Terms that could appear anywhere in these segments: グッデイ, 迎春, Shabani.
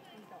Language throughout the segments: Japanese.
되었습니다.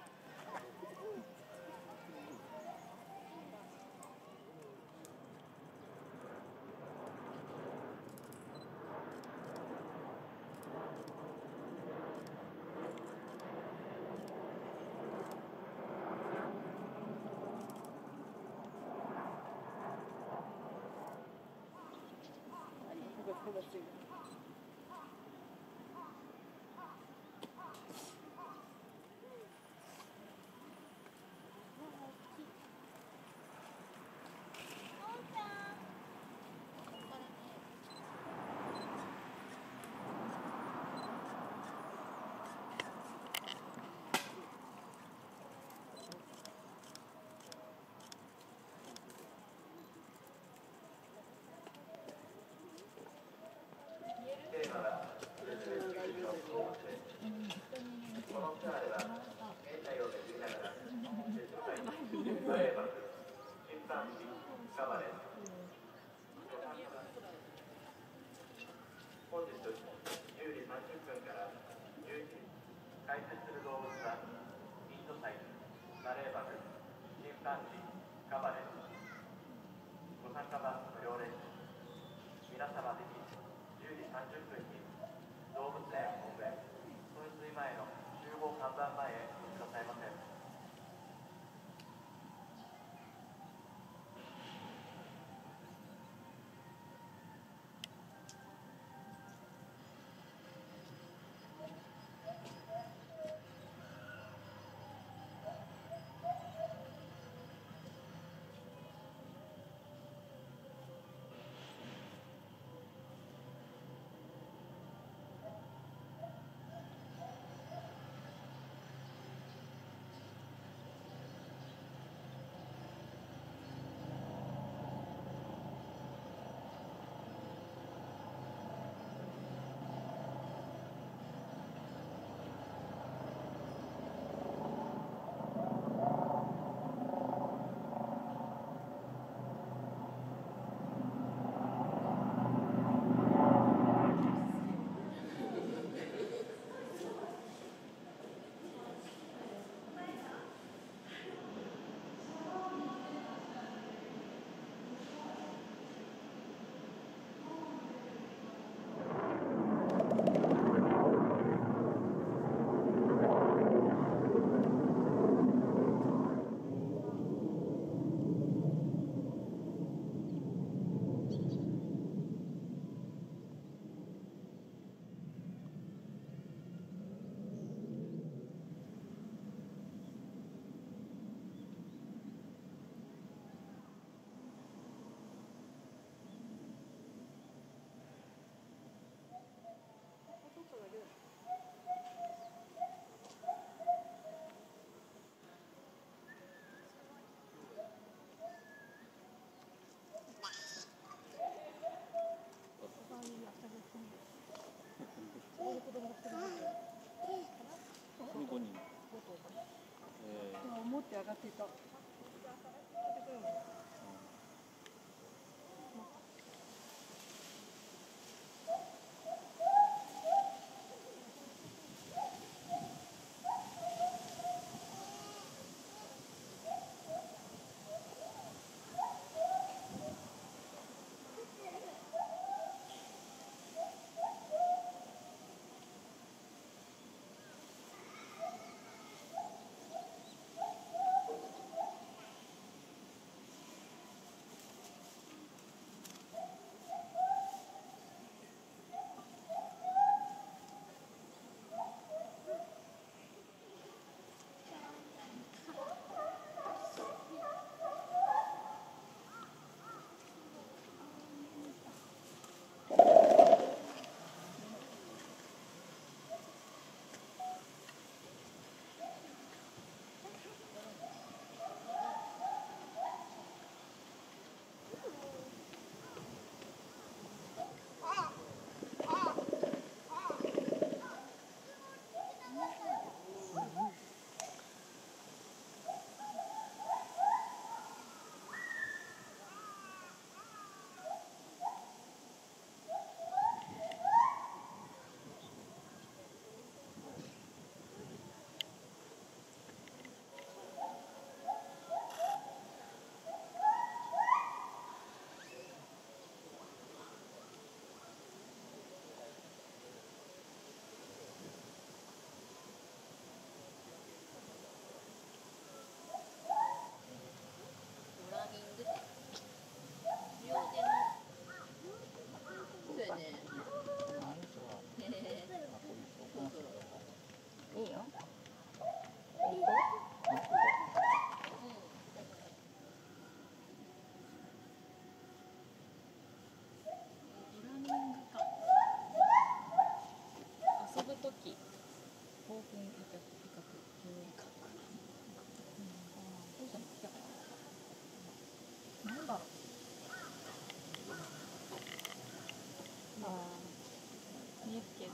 ですけど、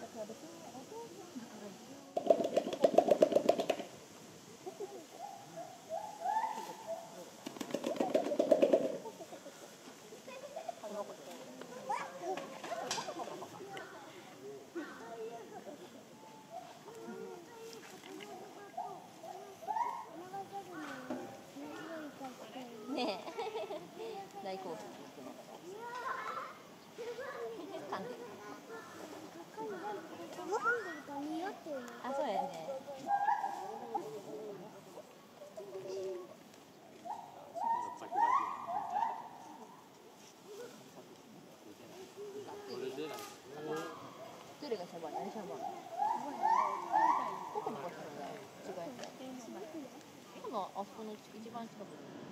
だから別にお父さんだから一応。大好物ですね。噛んでる。あ、そうやね。どれがシャバン？何シャバン？どこの場所だ？違いない。このあそこの一番近く。